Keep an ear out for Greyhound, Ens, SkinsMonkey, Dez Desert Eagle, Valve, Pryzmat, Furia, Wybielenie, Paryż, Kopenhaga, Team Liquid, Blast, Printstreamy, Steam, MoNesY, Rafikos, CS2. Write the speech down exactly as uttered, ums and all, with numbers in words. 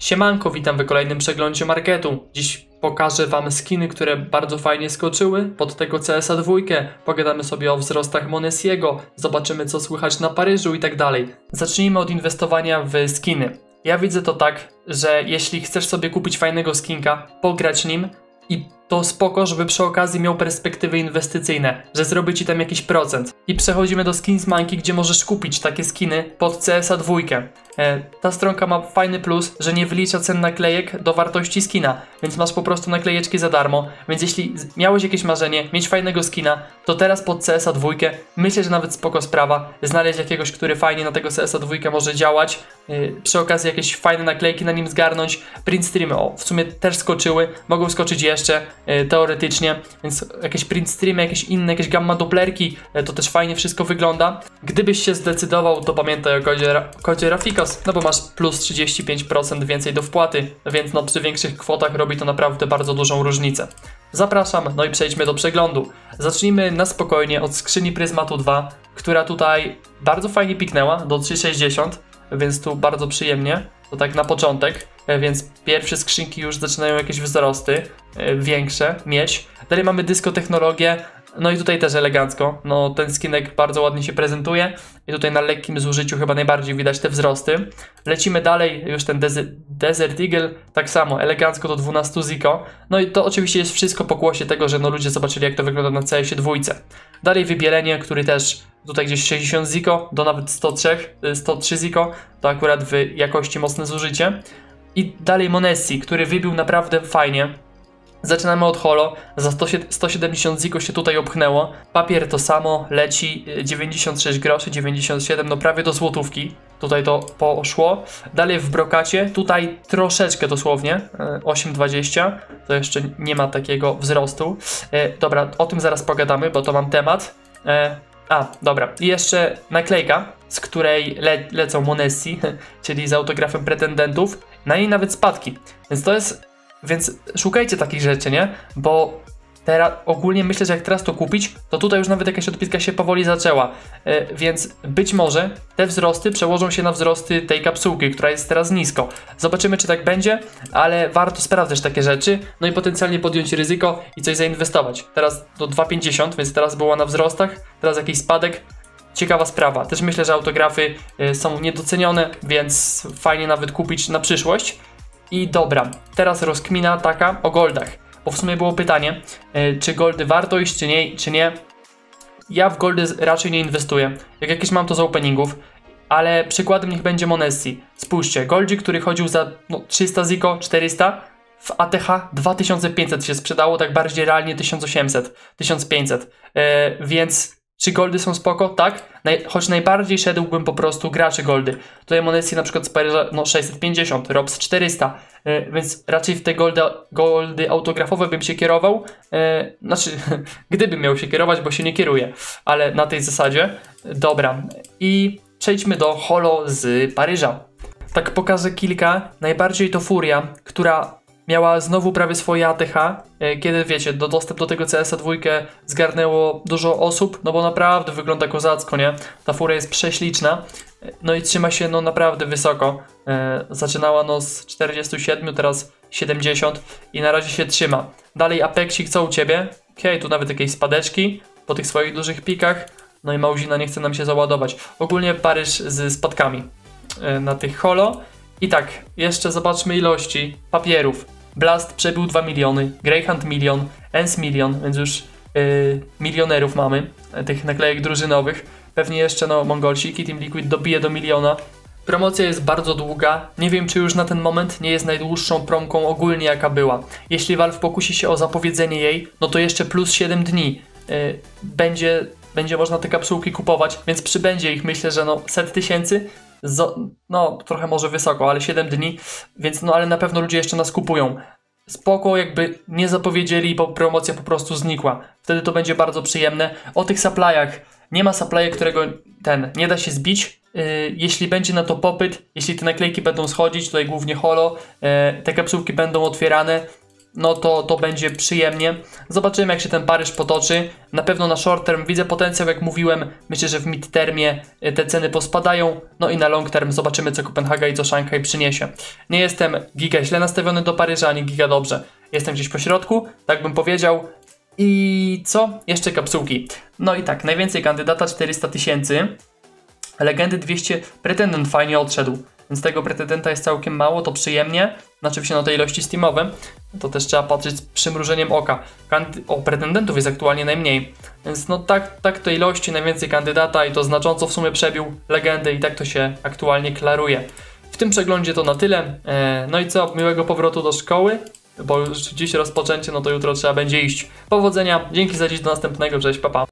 Siemanko, witam w kolejnym przeglądzie marketu. Dziś pokażę wam skiny, które bardzo fajnie skoczyły pod tego C S A dwa. Pogadamy sobie o wzrostach MoNesy'ego, zobaczymy co słychać na Paryżu i tak dalej. Zacznijmy od inwestowania w skiny. Ja widzę to tak, że jeśli chcesz sobie kupić fajnego skinka, pograć nim i to spoko, żeby przy okazji miał perspektywy inwestycyjne, że zrobi ci tam jakiś procent. I przechodzimy do SkinsMonkey, gdzie możesz kupić takie skiny pod C S A dwa. E, ta stronka ma fajny plus, że nie wlicza cen naklejek do wartości skina, więc masz po prostu naklejeczki za darmo. Więc jeśli miałeś jakieś marzenie, mieć fajnego skina, to teraz pod C S A dwa myślę, że nawet spoko sprawa znaleźć jakiegoś, który fajnie na tego C S A dwa może działać. E, przy okazji jakieś fajne naklejki na nim zgarnąć. Printstreamy, o, w sumie też skoczyły, mogą skoczyć jeszcze. Teoretycznie, więc jakieś printstreamy, jakieś inne, jakieś gamma doplerki, to też fajnie wszystko wygląda. Gdybyś się zdecydował, to pamiętaj o kodzie, Ra kodzie Rafikos, no bo masz plus trzydzieści pięć procent więcej do wpłaty, więc no przy większych kwotach robi to naprawdę bardzo dużą różnicę. Zapraszam, no i przejdźmy do przeglądu. Zacznijmy na spokojnie od skrzyni Pryzmatu dwa, która tutaj bardzo fajnie piknęła do trzysta sześćdziesiąt, więc tu bardzo przyjemnie. To tak na początek, więc pierwsze skrzynki już zaczynają jakieś wzrosty większe mieć. Dalej mamy dyskotechnologię, no i tutaj też elegancko. No ten skinek bardzo ładnie się prezentuje i tutaj na lekkim zużyciu chyba najbardziej widać te wzrosty. Lecimy dalej, już ten Dez Desert Eagle, tak samo elegancko do dwunastu ziko. No i to oczywiście jest wszystko pokłosie tego, że no ludzie zobaczyli jak to wygląda na C S dwa. Dalej Wybielenie, który też tutaj gdzieś sześćdziesiąt ziko, do nawet sto trzy ziko, to akurat w jakości mocne zużycie. I dalej MoNesy, który wybił naprawdę fajnie. Zaczynamy od holo, za sto siedemdziesiąt ziko się tutaj obchnęło. Papier to samo, leci dziewięćdziesiąt sześć groszy, dziewięćdziesiąt siedem, no prawie do złotówki. Tutaj to poszło. Dalej w brokacie, tutaj troszeczkę dosłownie, osiem dwadzieścia, to jeszcze nie ma takiego wzrostu. Dobra, o tym zaraz pogadamy, bo to mam temat. A, dobra, i jeszcze naklejka, z której le lecą MoNesy, czyli z autografem pretendentów. Na niej nawet spadki, więc to jest... Więc szukajcie takich rzeczy, nie? Bo teraz ogólnie myślę, że jak teraz to kupić, to tutaj już nawet jakaś odpiska się powoli zaczęła. Yy, więc być może te wzrosty przełożą się na wzrosty tej kapsułki, która jest teraz nisko. Zobaczymy, czy tak będzie, ale warto sprawdzać takie rzeczy, no i potencjalnie podjąć ryzyko i coś zainwestować. Teraz do dwa pięćdziesiąt, więc teraz była na wzrostach, teraz jakiś spadek. Ciekawa sprawa. Też myślę, że autografy yy, są niedocenione, więc fajnie nawet kupić na przyszłość. I dobra, teraz rozkmina taka o goldach, bo w sumie było pytanie, yy, czy goldy warto iść, czy nie, czy nie. Ja w goldy raczej nie inwestuję, jak jakieś mam to z openingów, ale przykładem niech będzie MoNesy. Spójrzcie, goldzi, który chodził za no, trzysta ziko, czterysta, w A T H dwa tysiące pięćset się sprzedało, tak bardziej realnie tysiąc osiemset, tysiąc pięćset, yy, więc... Czy goldy są spoko? Tak, Naj choć najbardziej szedłbym po prostu graczy goldy. Tutaj MoNesy na przykład z Paryża no sześćset pięćdziesiąt, Robs czterysta, yy, więc raczej w te goldy, goldy autografowe bym się kierował. Yy, znaczy, gdybym miał się kierować, bo się nie kieruję, ale na tej zasadzie. Dobra, i przejdźmy do holo z Paryża. Tak pokażę kilka, najbardziej to Furia, która... Miała znowu prawie swoje A T H, kiedy wiecie, do dostęp do tego C S A dwa zgarnęło dużo osób, no bo naprawdę wygląda kozacko, nie? Ta fura jest prześliczna, no i trzyma się no naprawdę wysoko. Zaczynała no z czterdziestu siedmiu, teraz siedemdziesiąt i na razie się trzyma. Dalej Apexik, co u ciebie? Okej, okay, tu nawet jakieś spadeczki po tych swoich dużych pikach, no i małzina nie chce nam się załadować. Ogólnie Paryż z spadkami na tych holo. I tak, jeszcze zobaczmy ilości papierów. Blast przebił dwa miliony, Greyhound milion, Ens milion, więc już yy, milionerów mamy, tych naklejek drużynowych. Pewnie jeszcze no mongolsiki, Team Liquid dobije do miliona. Promocja jest bardzo długa, nie wiem czy już na ten moment nie jest najdłuższą promką ogólnie jaka była. Jeśli Valve pokusi się o zapowiedzenie jej, no to jeszcze plus siedem dni yy, będzie, będzie można te kapsułki kupować, więc przybędzie ich myślę, że no set tysięcy. No trochę może wysoko, ale siedem dni, więc no ale na pewno ludzie jeszcze nas kupują. Spoko, jakby nie zapowiedzieli, bo promocja po prostu znikła. Wtedy to będzie bardzo przyjemne. O tych supplyach, nie ma supply'a, którego ten nie da się zbić. Yy, jeśli będzie na to popyt, jeśli te naklejki będą schodzić, tutaj głównie holo, yy, te kapsułki będą otwierane, no to, to będzie przyjemnie. Zobaczymy, jak się ten Paryż potoczy. Na pewno na short term widzę potencjał, jak mówiłem. Myślę, że w mid termie te ceny pospadają. No i na long term zobaczymy, co Kopenhaga i co Szanghaj przyniesie. Nie jestem giga źle nastawiony do Paryża, ani giga dobrze. Jestem gdzieś po środku, tak bym powiedział. I co? Jeszcze kapsułki. No i tak, najwięcej kandydata czterysta tysięcy. Legendy dwieście, pretendent fajnie odszedł. Więc tego pretendenta jest całkiem mało, to przyjemnie. Znaczy się na tej ilości steamowej. To też trzeba patrzeć z przymrużeniem oka. Kandy o, pretendentów jest aktualnie najmniej. Więc no tak, tak to ilości, najwięcej kandydata i to znacząco w sumie przebił legendę i tak to się aktualnie klaruje. W tym przeglądzie to na tyle. Eee, no i co? Miłego powrotu do szkoły. Bo już dziś rozpoczęcie, no to jutro trzeba będzie iść. Powodzenia, dzięki za dziś, do następnego, cześć, pa pa.